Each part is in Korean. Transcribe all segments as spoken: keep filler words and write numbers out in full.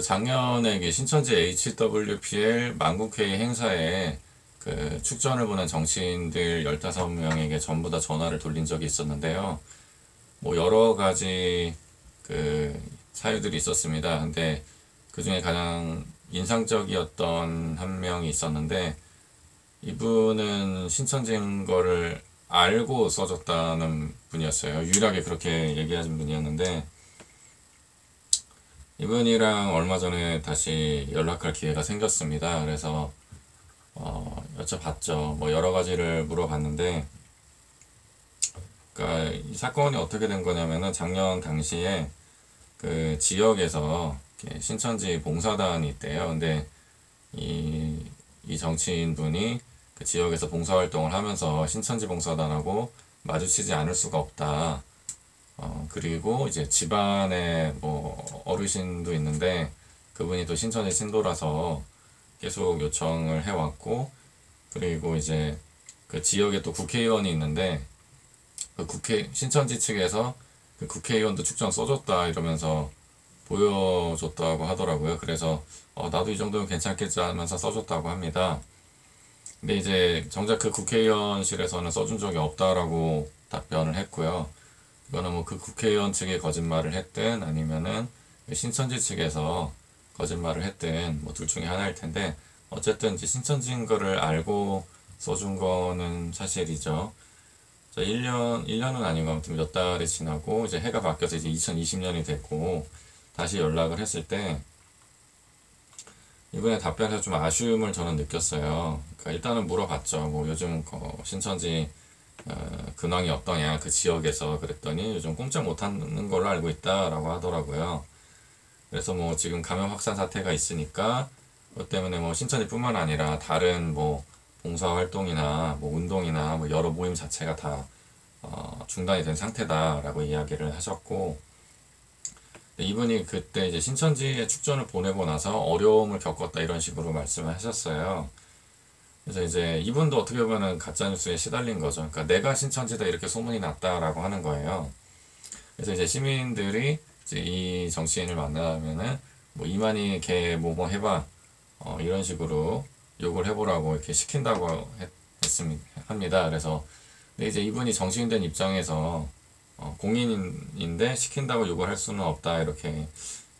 작년에 신천지 에이치 더블유 피 엘 만국회의 행사에 그 축전을 보낸 정치인들 열다섯 명에게 전부 다 전화를 돌린 적이 있었는데요. 뭐 여러 가지 그 사유들이 있었습니다. 근데 그 중에 가장 인상적이었던 한 명이 있었는데, 이분은 신천지인 거를 알고 써줬다는 분이었어요. 유일하게 그렇게 얘기하신 분이었는데, 이분이랑 얼마 전에 다시 연락할 기회가 생겼습니다. 그래서 어, 여쭤봤죠. 뭐 여러 가지를 물어봤는데, 그러니까 이 사건이 어떻게 된 거냐면은 작년 당시에 그 지역에서 신천지 봉사단이 있대요. 근데 이, 이 정치인분이 그 지역에서 봉사활동을 하면서 신천지 봉사단하고 마주치지 않을 수가 없다. 어, 그리고 이제 집안에 뭐 어르신도 있는데 그분이 또 신천지 신도라서 계속 요청을 해왔고, 그리고 이제 그 지역에 또 국회의원이 있는데 그 국회 신천지 측에서 그 국회의원도 축전 써줬다 이러면서 보여줬다고 하더라고요. 그래서 어, 나도 이 정도면 괜찮겠지 하면서 써줬다고 합니다. 근데 이제 정작 그 국회의원실에서는 써준 적이 없다라고 답변을 했고요. 이거는 뭐 그 국회의원 측이 거짓말을 했든 아니면은 신천지 측에서 거짓말을 했든 뭐 둘 중에 하나일 텐데, 어쨌든 이제 신천지인 거를 알고 써준 거는 사실이죠. 자, 일 년, 일 년은 아니고 아무튼 몇 달이 지나고 이제 해가 바뀌어서 이제 이천이십 년이 됐고, 다시 연락을 했을 때 이번에 답변에서 좀 아쉬움을 저는 느꼈어요. 그러니까 일단은 물어봤죠. 뭐 요즘 어, 신천지 어, 근황이 어떠냐 그 지역에서. 그랬더니 요즘 꼼짝 못하는 걸로 알고 있다라고 하더라고요. 그래서 뭐 지금 감염 확산 사태가 있으니까 그것 때문에 뭐 신천지뿐만 아니라 다른 뭐 봉사활동이나 뭐 운동이나 뭐 여러 모임 자체가 다 어, 중단이 된 상태다라고 이야기를 하셨고, 이분이 그때 이제 신천지에 축전을 보내고 나서 어려움을 겪었다 이런 식으로 말씀을 하셨어요. 그래서 이제 이분도 어떻게 보면은 가짜뉴스에 시달린 거죠. 그러니까 내가 신천지다 이렇게 소문이 났다라고 하는 거예요. 그래서 이제 시민들이 이제 이 정치인을 만나면은 뭐 이만희 걔 뭐 뭐 해봐 어 이런 식으로 욕을 해보라고 이렇게 시킨다고 했, 했습니다. 합니다. 그래서 근데 이제 이분이 정치인 된 입장에서 어, 공인인데 시킨다고 욕을 할 수는 없다 이렇게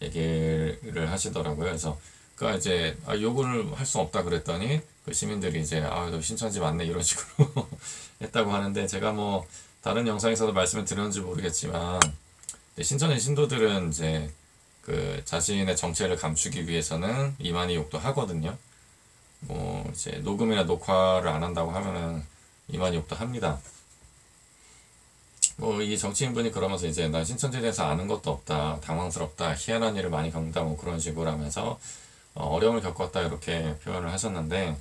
얘기를 하시더라고요. 그래서 그러니까 이제 아, 욕을 할 수 없다 그랬더니 그 시민들이 이제 아, 너 신천지 맞네 이런 식으로 했다고 하는데, 제가 뭐 다른 영상에서도 말씀을 드렸는지 모르겠지만 신천지 신도들은 이제 그 자신의 정체를 감추기 위해서는 이만희 욕도 하거든요. 뭐 이제 녹음이나 녹화를 안 한다고 하면은 이만희 욕도 합니다. 뭐 이 정치인분이 그러면서 이제 나 신천지에 대해서 아는 것도 없다, 당황스럽다, 희한한 일을 많이 겪는다 뭐 그런 식으로 하면서 어려움을 겪었다 이렇게 표현을 하셨는데,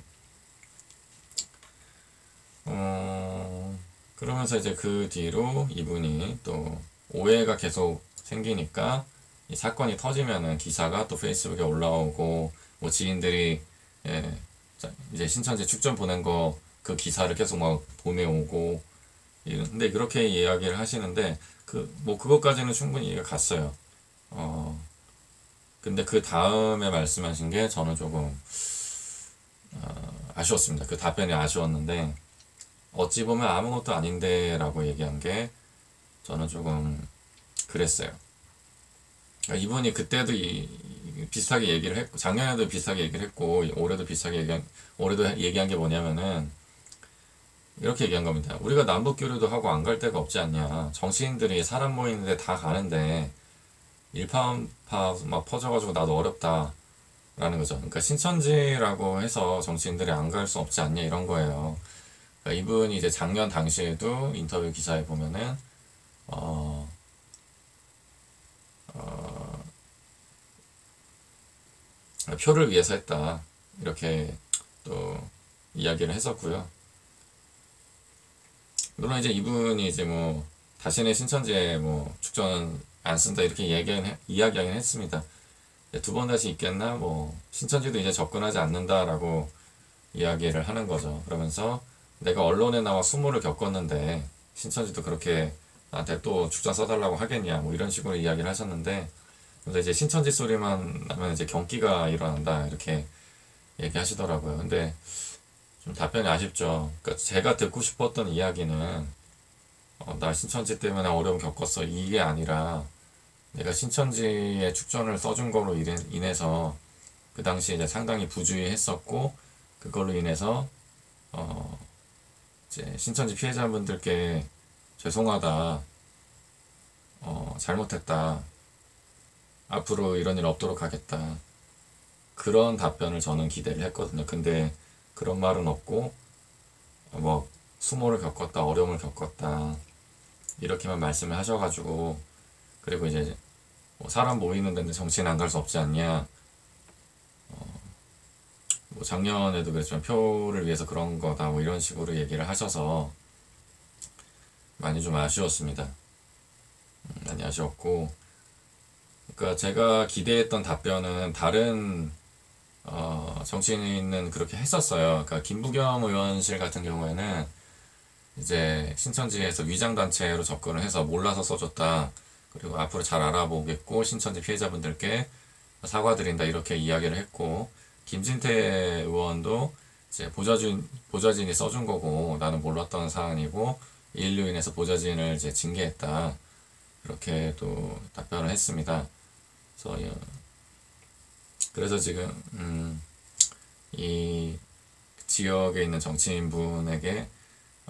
어 그러면서 이제 그 뒤로 이분이 또 오해가 계속 생기니까 이 사건이 터지면은 기사가 또 페이스북에 올라오고, 뭐 지인들이 예, 이제 신천지 축전 보낸 거 그 기사를 계속 막 보내오고, 근데 그렇게 이야기를 하시는데 그 뭐 그것까지는 충분히 이해가 갔어요. 어 근데 그 다음에 말씀하신 게 저는 조금 어, 아쉬웠습니다. 그 답변이 아쉬웠는데, 어찌 보면 아무것도 아닌데 라고 얘기한 게 저는 조금 그랬어요. 그러니까 이분이 그때도 이, 비슷하게 얘기를 했고, 작년에도 비슷하게 얘기를 했고, 올해도 비슷하게 얘기한, 올해도 얘기한 게 뭐냐면은 이렇게 얘기한 겁니다. 우리가 남북교류도 하고 안 갈 데가 없지 않냐. 정치인들이 사람 모이는데 다 가는데 일파만파 막 퍼져가지고 나도 어렵다 라는 거죠. 그러니까 신천지라고 해서 정치인들이 안 갈 수 없지 않냐 이런 거예요. 그러니까 이분이 이제 작년 당시에도 인터뷰 기사에 보면은 어, 어, 표를 위해서 했다 이렇게 또 이야기를 했었고요. 물론 이제 이분이 이제 뭐 자신의 신천지에 뭐 축전 안 쓴다 이렇게 얘기하긴, 이야기하긴 했습니다. 두 번 다시 있겠나, 뭐 신천지도 이제 접근하지 않는다라고 이야기를 하는 거죠. 그러면서 내가 언론에 나와 수모를 겪었는데 신천지도 그렇게 나한테 또 축전 써달라고 하겠냐 뭐 이런 식으로 이야기를 하셨는데, 근데 이제 신천지 소리만 나면 이제 경기가 일어난다 이렇게 얘기하시더라고요. 근데 좀 답변이 아쉽죠. 그러니까 제가 듣고 싶었던 이야기는 어, 나 신천지 때문에 어려움 겪었어 이게 아니라 내가 신천지의 축전을 써준 거로 인해서 그 당시에 이제 상당히 부주의했었고 그걸로 인해서 어 이제 신천지 피해자분들께 죄송하다, 어 잘못했다, 앞으로 이런 일 없도록 하겠다 그런 답변을 저는 기대를 했거든요. 근데 그런 말은 없고 뭐 수모를 겪었다, 어려움을 겪었다 이렇게만 말씀을 하셔가지고 그리고 이제 뭐 사람 모이는 데는 정치인 안 갈 수 없지 않냐, 어, 뭐 작년에도 그랬지만 표를 위해서 그런 거다 뭐 이런 식으로 얘기를 하셔서 많이 좀 아쉬웠습니다. 많이 아쉬웠고 그러니까 제가 기대했던 답변은 다른 어, 정치인은 그렇게 했었어요. 그러니까 김부겸 의원실 같은 경우에는 이제 신천지에서 위장단체로 접근을 해서 몰라서 써줬다 그리고 앞으로 잘 알아보겠고 신천지 피해자분들께 사과드린다 이렇게 이야기를 했고 김진태 의원도 이제 보좌진, 보좌진이 써준 거고 나는 몰랐던 사안이고 이 일로 인해서 보좌진을 이제 징계했다 이렇게 또 답변을 했습니다. 그래서, 그래서 지금 음, 이 지역에 있는 정치인분에게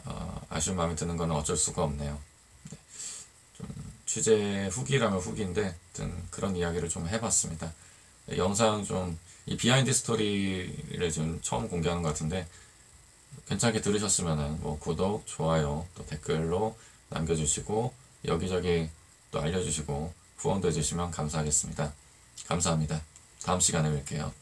어, 아쉬운 마음이 드는 건 어쩔 수가 없네요. 좀 취재 후기라면 후기인데 하여튼 그런 이야기를 좀 해봤습니다. 영상 좀 이 비하인드 스토리를 지금 처음 공개하는 것 같은데 괜찮게 들으셨으면은 뭐 구독, 좋아요, 또 댓글로 남겨주시고 여기저기 또 알려주시고 후원도 해주시면 감사하겠습니다. 감사합니다. 다음 시간에 뵐게요.